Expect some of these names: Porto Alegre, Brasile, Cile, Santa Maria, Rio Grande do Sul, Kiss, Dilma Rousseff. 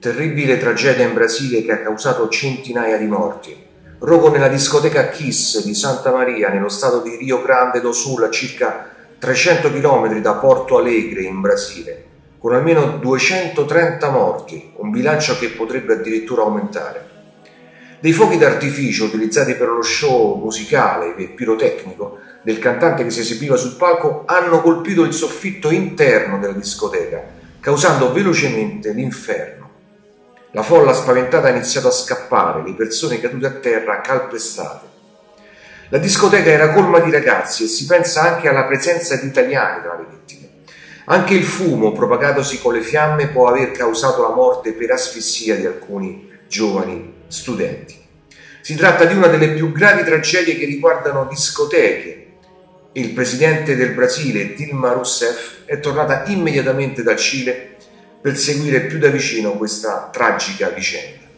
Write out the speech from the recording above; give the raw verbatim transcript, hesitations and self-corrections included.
Terribile tragedia in Brasile che ha causato centinaia di morti. Rogo nella discoteca Kiss di Santa Maria, nello stato di Rio Grande do Sul, a circa trecento chilometri da Porto Alegre, in Brasile, con almeno duecentotrenta morti, un bilancio che potrebbe addirittura aumentare. Dei fuochi d'artificio utilizzati per lo show musicale e pirotecnico del cantante che si esibiva sul palco hanno colpito il soffitto interno della discoteca, causando velocemente l'inferno. La folla spaventata ha iniziato a scappare, le persone cadute a terra calpestate. La discoteca era colma di ragazzi e si pensa anche alla presenza di italiani tra le vittime. Anche il fumo propagatosi con le fiamme può aver causato la morte per asfissia di alcuni giovani studenti. Si tratta di una delle più gravi tragedie che riguardano discoteche. Il presidente del Brasile, Dilma Rousseff, è tornata immediatamente dal Cile per seguire più da vicino questa tragica vicenda.